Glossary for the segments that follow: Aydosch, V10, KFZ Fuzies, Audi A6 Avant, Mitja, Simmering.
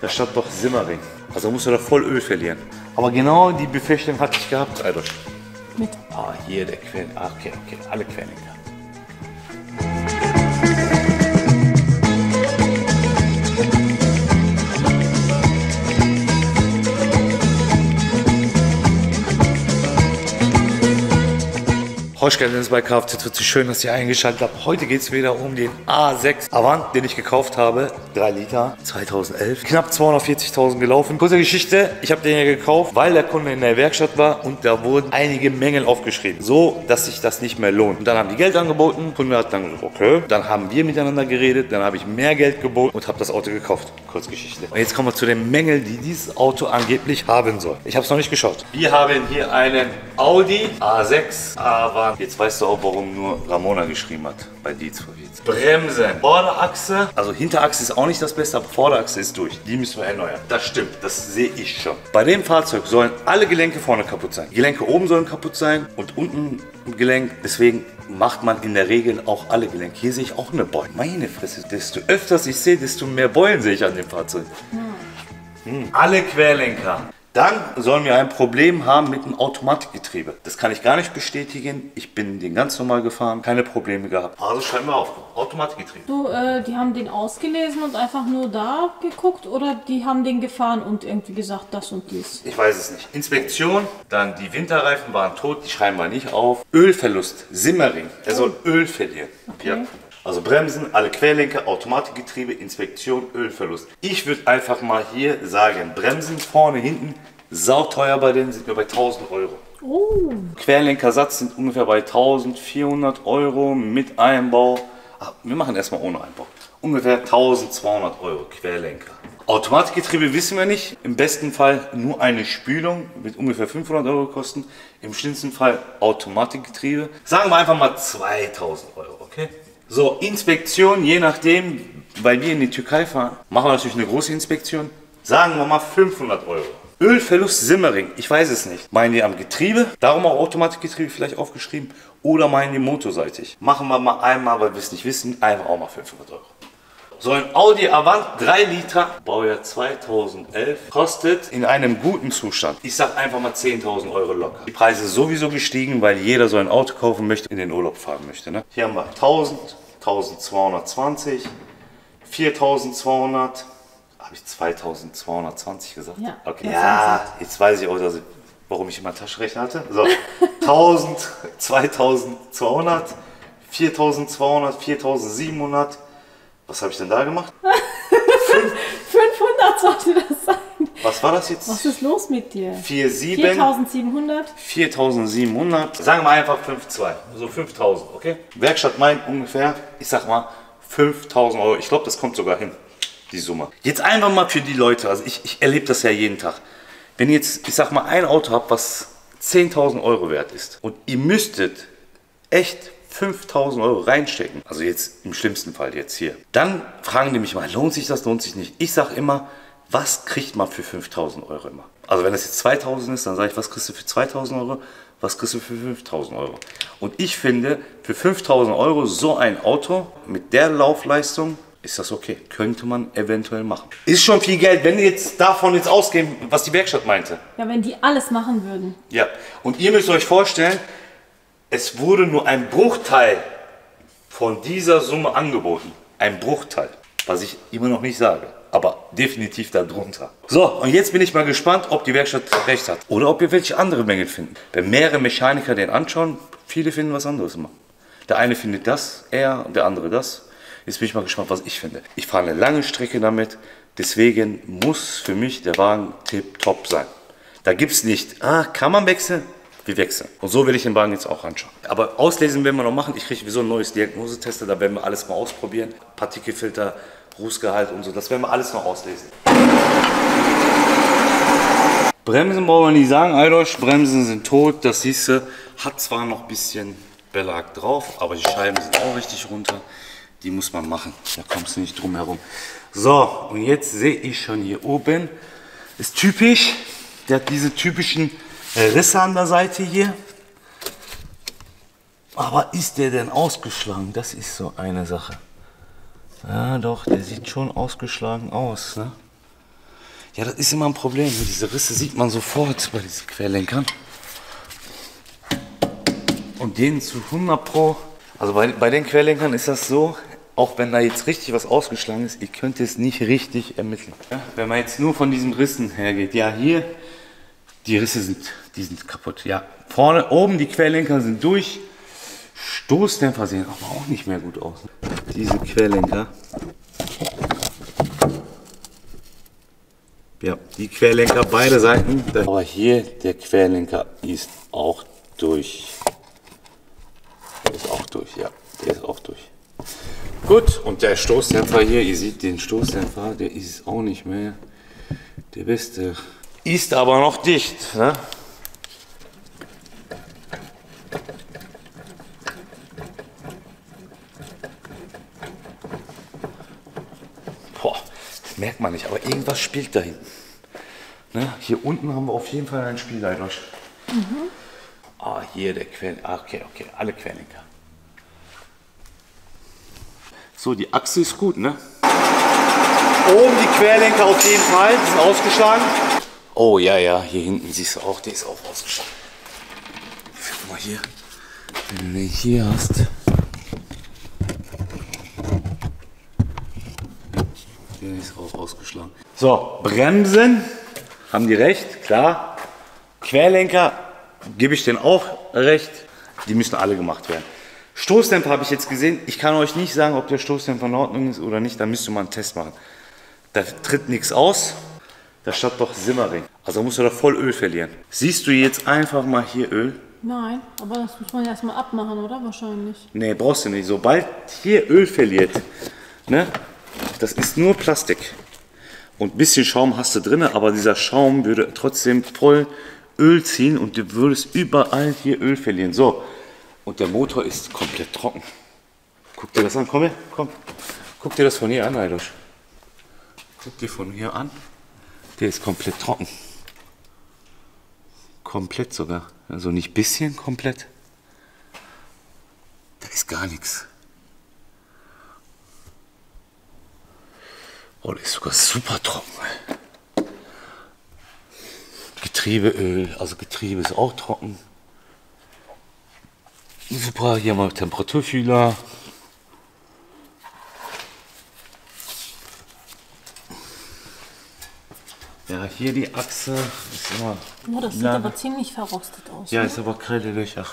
Da stand doch Simmering. Also musst du da voll Öl verlieren. Aber genau die Befürchtung hatte ich gehabt, Aydosch. Mit? Ah, hier der Quellen. Ah, okay, okay. Alle Quellen gehabt. Bei KFZ Fuzies, schön, dass ihr eingeschaltet habt. Heute geht es wieder um den A6 Avant, den ich gekauft habe. 3 Liter, 2011, knapp 240.000 gelaufen. Kurze Geschichte, ich habe den ja gekauft, weil der Kunde in der Werkstatt war und da wurden einige Mängel aufgeschrieben, so dass sich das nicht mehr lohnt. Und dann haben die Geld angeboten, der Kunde hat dann gesagt, okay. Dann haben wir miteinander geredet, dann habe ich mehr Geld geboten und habe das Auto gekauft. Kurze Geschichte. Und jetzt kommen wir zu den Mängeln, die dieses Auto angeblich haben soll. Ich habe es noch nicht geschaut. Wir haben hier einen Audi A6 Avant. Jetzt weißt du auch, warum nur Ramona geschrieben hat bei V10. Bremsen, Vorderachse, also Hinterachse ist auch nicht das Beste, aber Vorderachse ist durch. Die müssen wir erneuern. Das stimmt, das sehe ich schon. Bei dem Fahrzeug sollen alle Gelenke vorne kaputt sein. Die Gelenke oben sollen kaputt sein und unten ein Gelenk. Deswegen macht man in der Regel auch alle Gelenke. Hier sehe ich auch eine Beule. Meine Fresse, desto öfters ich sehe, desto mehr Beulen sehe ich an dem Fahrzeug. Alle Querlenker. Dann sollen wir ein Problem haben mit dem Automatikgetriebe. Das kann ich gar nicht bestätigen. Ich bin den ganz normal gefahren, keine Probleme gehabt. Also schreiben wir auf, Automatikgetriebe. Du, die haben den ausgelesen und einfach nur da geguckt oder die haben den gefahren und irgendwie gesagt, das und dies? Ich weiß es nicht. Inspektion, dann die Winterreifen waren tot, die schreiben wir nicht auf. Ölverlust, Simmering, er soll Öl verlieren. Okay. Ja. Also Bremsen, alle Querlenker, Automatikgetriebe, Inspektion, Ölverlust. Ich würde einfach mal hier sagen, Bremsen vorne, hinten, sauteuer bei denen, sind wir bei 1000 Euro. Oh. Querlenkersatz sind ungefähr bei 1400 Euro mit Einbau. Ach, wir machen erstmal ohne Einbau. Ungefähr 1200 Euro Querlenker. Automatikgetriebe wissen wir nicht. Im besten Fall nur eine Spülung wird ungefähr 500 Euro kosten. Im schlimmsten Fall Automatikgetriebe. Sagen wir einfach mal 2000 Euro, okay? So, Inspektion, je nachdem, weil wir in die Türkei fahren, machen wir natürlich eine große Inspektion. Sagen wir mal 500 Euro. Ölverlust Simmering, ich weiß es nicht. Meinen die am Getriebe, darum auch Automatikgetriebe vielleicht aufgeschrieben, oder meinen die motorseitig. Machen wir mal einmal, weil wir es nicht wissen, einfach auch mal 500 Euro. So ein Audi Avant 3 Liter, Baujahr 2011, kostet in einem guten Zustand, ich sag einfach mal 10.000 Euro locker. Die Preise sind sowieso gestiegen, weil jeder so ein Auto kaufen möchte, in den Urlaub fahren möchte. Ne? Hier haben wir 1.000, 1.220, 4.200, habe ich 2.220 gesagt? Ja, okay. Ja, jetzt weiß ich auch, dass ich, warum ich immer Taschenrechner hatte. So, 1.000, 2.200, 4.200, 4.700. Was habe ich denn da gemacht? 500 sollte das sein. Was war das jetzt? Was ist los mit dir? 4.700. 4.700. Sagen wir einfach 5.2. So 5.000, okay? Werkstatt meint ungefähr, ich sag mal, 5.000 Euro. Ich glaube, das kommt sogar hin, die Summe. Jetzt einfach mal für die Leute. Also ich erlebe das ja jeden Tag. Wenn ihr jetzt, ich sag mal, ein Auto habt, was 10.000 Euro wert ist und ihr müsstet echt 5.000 Euro reinstecken, also jetzt im schlimmsten Fall jetzt hier, dann fragen die mich mal, lohnt sich das, lohnt sich nicht. Ich sage immer, was kriegt man für 5.000 Euro immer? Also wenn das jetzt 2.000 ist, dann sage ich, was kriegst du für 2.000 Euro, was kriegst du für 5.000 Euro? Und ich finde, für 5.000 Euro so ein Auto mit der Laufleistung, ist das okay, könnte man eventuell machen. Ist schon viel Geld, wenn die jetzt davon jetzt ausgehen, was die Werkstatt meinte. Ja, wenn die alles machen würden. Ja, und ihr müsst euch vorstellen, es wurde nur ein Bruchteil von dieser Summe angeboten. Ein Bruchteil, was ich immer noch nicht sage, aber definitiv darunter. So, und jetzt bin ich mal gespannt, ob die Werkstatt recht hat oder ob wir welche andere Mängel finden. Wenn mehrere Mechaniker den anschauen, viele finden was anderes immer. Der eine findet das eher und der andere das. Jetzt bin ich mal gespannt, was ich finde. Ich fahre eine lange Strecke damit, deswegen muss für mich der Wagen tipptopp sein. Da gibt es nicht, kann man wechseln? Wir wechseln. Und so will ich den Wagen jetzt auch anschauen. Aber auslesen werden wir noch machen. Ich kriege sowieso ein neues Diagnosetester, da werden wir alles mal ausprobieren. Partikelfilter, Rußgehalt und so, das werden wir alles noch auslesen. Bremsen brauchen wir nicht sagen, Aydosch, Bremsen sind tot. Das siehst du, hat zwar noch ein bisschen Belag drauf, aber die Scheiben sind auch richtig runter. Die muss man machen, da kommst du nicht drum herum. So, und jetzt sehe ich schon hier oben, ist typisch, der hat diese typischen Risse an der Seite hier. Aber ist der denn ausgeschlagen? Das ist so eine Sache. Ja doch, der sieht schon ausgeschlagen aus. Ne? Ja, das ist immer ein Problem. Diese Risse sieht man sofort bei diesen Querlenkern. Und denen zu 100%. Also bei den Querlenkern ist das so, auch wenn da jetzt richtig was ausgeschlagen ist, ihr könnt es nicht richtig ermitteln. Ja, wenn man jetzt nur von diesen Rissen hergeht, ja hier, die Risse sind kaputt. Ja, vorne oben die Querlenker sind durch. Stoßdämpfer sehen aber auch nicht mehr gut aus. Diese Querlenker. Ja, die Querlenker, beide Seiten. Aber hier, der Querlenker ist auch durch. Der ist auch durch, ja. Der ist auch durch. Gut, und der Stoßdämpfer hier, ihr seht den Stoßdämpfer, der ist auch nicht mehr der beste. Ist aber noch dicht, ne? Merkt man nicht, aber irgendwas spielt da hinten. Ne? Hier unten haben wir auf jeden Fall ein Spiel, Aydosch. Mhm. Ah, hier der Querlenker. Okay, alle Querlenker. So, die Achse ist gut, ne? Oben die Querlenker auf jeden Fall, die sind ausgeschlagen. Oh ja, hier hinten siehst du auch, die ist auch ausgeschlagen. Guck mal hier, wenn du den hier hast. Ist auch ausgeschlagen. So, Bremsen, haben die recht, klar. Querlenker, gebe ich denen auch recht, die müssen alle gemacht werden. Stoßdämpfer habe ich jetzt gesehen, ich kann euch nicht sagen, ob der Stoßdämpfer in Ordnung ist oder nicht, da müsst ihr mal einen Test machen. Da tritt nichts aus, da stand doch Simmering, also musst du da voll Öl verlieren. Siehst du jetzt einfach mal hier Öl? Nein, aber das muss man ja erstmal abmachen, oder? Wahrscheinlich. Nee, brauchst du nicht, sobald hier Öl verliert, ne? Das ist nur Plastik und ein bisschen Schaum hast du drin, aber dieser Schaum würde trotzdem voll Öl ziehen und du würdest überall hier Öl verlieren. So, und der Motor ist komplett trocken. Guck dir das an, komm her, komm. Guck dir das von hier an, Aydosch. Guck dir von hier an, der ist komplett trocken. Komplett sogar, also nicht bisschen, komplett. Da ist gar nichts. Oh, der ist sogar super trocken. Getriebeöl, also Getriebe ist auch trocken. Super, hier haben wir Temperaturfühler. Ja, hier die Achse ist immer. Oh, das sieht aber ziemlich verrostet aus. Ja, ne? Ist aber keine Löcher.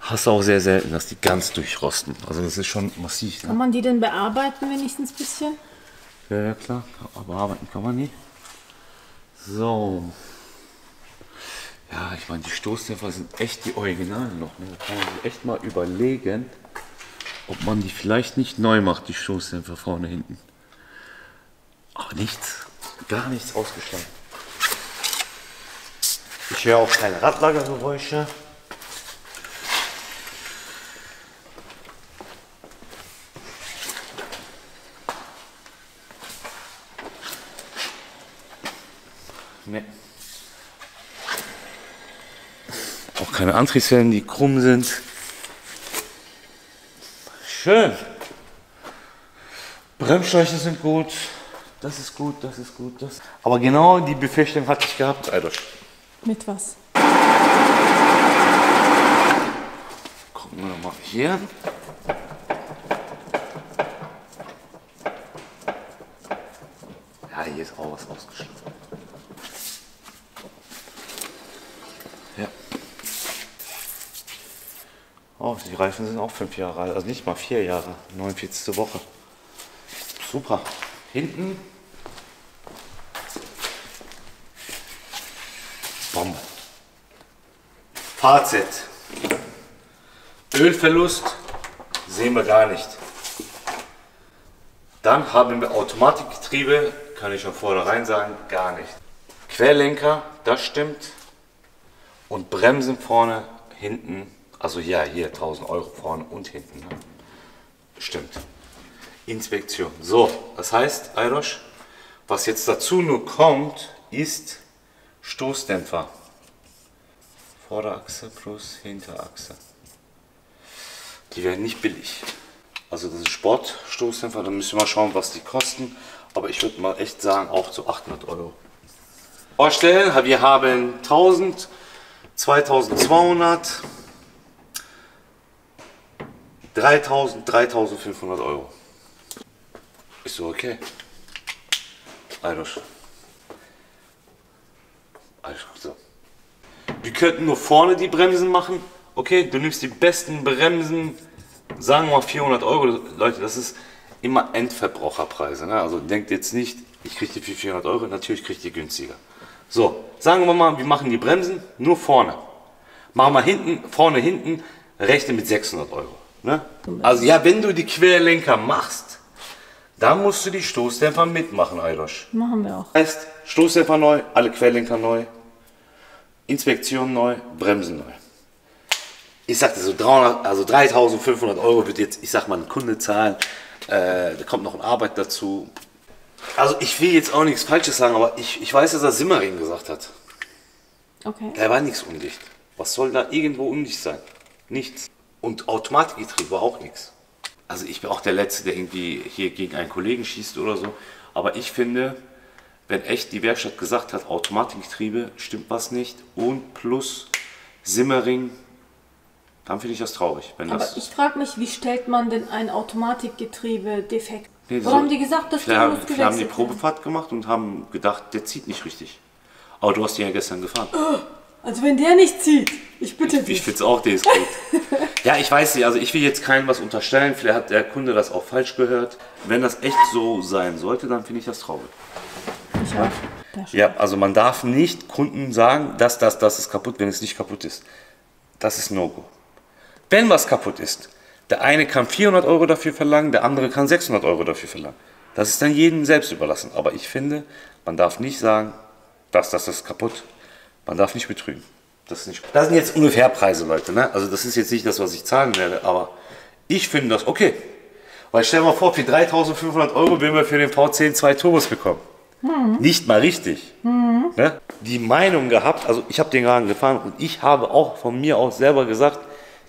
Hast du auch sehr selten, dass die ganz durchrosten. Also das ist schon massiv. Ne? Kann man die denn bearbeiten wenigstens ein bisschen? Ja klar, aber arbeiten kann man nicht. So. Ja, ich meine, die Stoßdämpfer sind echt die Originalen noch. Ne? Da kann man sich echt mal überlegen, ob man die vielleicht nicht neu macht, die Stoßdämpfer vorne hinten. Aber nichts, gar nichts ausgeschlagen. Ich höre auch keine Radlagergeräusche. Nee. Auch keine Antriebswellen, die krumm sind. Schön. Bremsschläuche sind gut. Das ist gut, das ist gut. Das. Aber genau die Befürchtung hatte ich gehabt, Aydosch. Mit was? Gucken wir nochmal hier. Ja, hier ist auch was ausgeschlagen. Oh, die Reifen sind auch 5 Jahre alt, also nicht mal 4 Jahre, 49. Woche. Super. Hinten. Bombe. Fazit. Ölverlust sehen wir gar nicht. Dann haben wir Automatikgetriebe, kann ich schon vornherein sagen, gar nicht. Querlenker, das stimmt. Und Bremsen vorne, hinten. Also ja, hier 1000 € vorne und hinten. Ne? Stimmt. Inspektion. So, das heißt, Aydosch, was jetzt dazu nur kommt, ist Stoßdämpfer. Vorderachse plus Hinterachse. Die werden nicht billig. Also das ist Sportstoßdämpfer, da müssen wir mal schauen, was die kosten. Aber ich würde mal echt sagen, auch zu 800 €. Ausstellen. Wir haben 1000, 2200, 3000, 3500 Euro. Ist so okay. Aydosch. Aydosch, so. Wir könnten nur vorne die Bremsen machen. Okay, du nimmst die besten Bremsen, sagen wir mal 400 Euro. Leute, das ist immer Endverbraucherpreise. Ne? Also denkt jetzt nicht, ich kriege die für 400 Euro, natürlich kriege ich die günstiger. So, sagen wir mal, wir machen die Bremsen nur vorne. Machen wir hinten, vorne, hinten, rechte mit 600 Euro. Ne? Also ja, wenn du die Querlenker machst, dann musst du die Stoßdämpfer mitmachen, Aydosch. Machen wir auch. Heißt, Stoßdämpfer neu, alle Querlenker neu, Inspektion neu, Bremsen neu. Ich sagte so 300, also 3500 Euro wird jetzt, ich sag mal, ein Kunde zahlen. Da kommt noch eine Arbeit dazu. Also ich will jetzt auch nichts Falsches sagen, aber ich weiß, dass er Simmering gesagt hat. Okay. Da war nichts undicht. Was soll da irgendwo undicht sein? Nichts. Und Automatikgetriebe war auch nichts. Also ich bin auch der Letzte, der irgendwie hier gegen einen Kollegen schießt oder so. Aber ich finde, wenn echt die Werkstatt gesagt hat, Automatikgetriebe, stimmt was nicht. Und plus Simmering, dann finde ich das traurig. Wenn das, aber ich frage mich, wie stellt man denn ein Automatikgetriebe defekt? Nee, warum haben die gesagt, dass die muss gewechselt werden? Haben die Probefahrt gemacht und haben gedacht, der zieht nicht richtig. Aber du hast den ja gestern gefahren. Oh, also wenn der nicht zieht, ich bitte dich. Ich finde es auch, der ist gut. Ja, ich weiß nicht, also ich will jetzt keinem was unterstellen. Vielleicht hat der Kunde das auch falsch gehört. Wenn das echt so sein sollte, dann finde ich das traurig. Ich auch. Ja, also man darf nicht Kunden sagen, dass das ist kaputt, wenn es nicht kaputt ist. Das ist No-Go. Wenn was kaputt ist, der eine kann 400 Euro dafür verlangen, der andere kann 600 Euro dafür verlangen. Das ist dann jedem selbst überlassen. Aber ich finde, man darf nicht sagen, dass das ist kaputt. Man darf nicht betrügen. Das ist nicht. Das sind jetzt ungefähr Preise, Leute. Ne? Also das ist jetzt nicht das, was ich zahlen werde, aber ich finde das okay. Weil stell dir mal vor, für 3.500 Euro würden wir für den V10 zwei Turbos bekommen. Mhm. Nicht mal richtig. Mhm. Ne? Die Meinung gehabt, also ich habe den Wagen gefahren und ich habe auch von mir aus selber gesagt,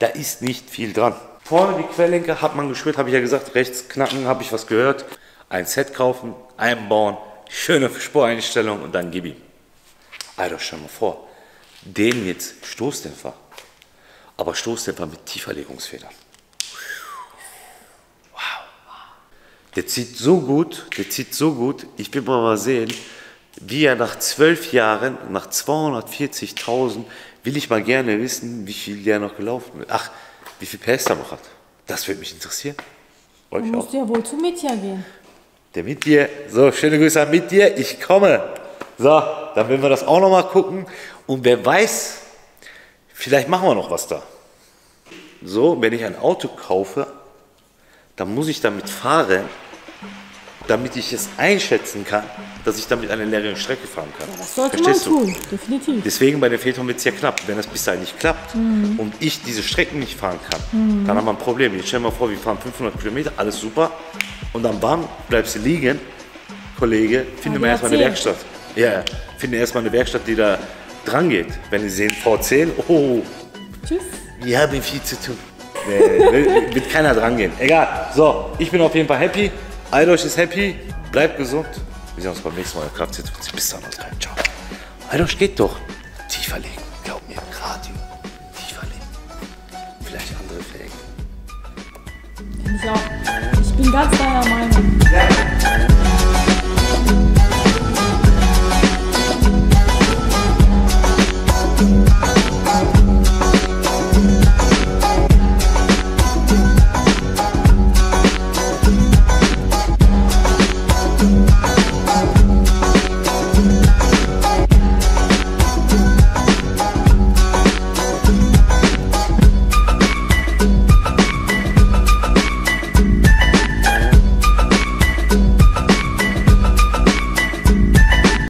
da ist nicht viel dran. Vorne die Querlenker hat man gespürt, habe ich ja gesagt, rechts knacken, habe ich was gehört. Ein Set kaufen, einbauen, schöne Sporeinstellung und dann gib ihm. Alter, stell mal vor, dem jetzt Stoßdämpfer, aber Stoßdämpfer mit Tieferlegungsfedern. Wow. Der zieht so gut, der zieht so gut. Ich will mal sehen, wie er nach 12 Jahren, nach 240.000, will ich mal gerne wissen, wie viel der noch gelaufen wird. Ach, wie viel PS der noch hat. Das würde mich interessieren. Du musst ja wohl zu Mitja gehen. Der Mitja. So, schöne Grüße an Mitja. Ich komme. So, dann werden wir das auch nochmal gucken. Und wer weiß, vielleicht machen wir noch was da. So, wenn ich ein Auto kaufe, dann muss ich damit fahren, damit ich es einschätzen kann, dass ich damit eine längere Strecke fahren kann. Ja, das sollte Verstehst man tun, du? Definitiv. Deswegen bei den Phaeton wird es ja knapp. Wenn das bis dahin nicht klappt und ich diese Strecken nicht fahren kann, dann haben wir ein Problem. Jetzt stell dir mal vor, wir fahren 500 Kilometer, alles super. Und dann bam, bleibst du liegen. Kollege, finde mal erstmal eine Werkstatt. Ja, finde erstmal eine Werkstatt, die da dran geht. Wenn Sie sehen, V10, oh. Tschüss. Wir haben viel zu tun. Nee, wird keiner dran gehen. Egal. So, ich bin auf jeden Fall happy. Aydosch ist happy, bleibt gesund. Wir sehen uns beim nächsten Mal in KFZ Fuzies. Bis dann und rein. Ciao. Aydosch geht doch. Tiefer legen, glaub mir. Radio. Tiefer legen. Vielleicht andere Fähigen. Ich auch. Ich bin ganz deiner Meinung. Ja.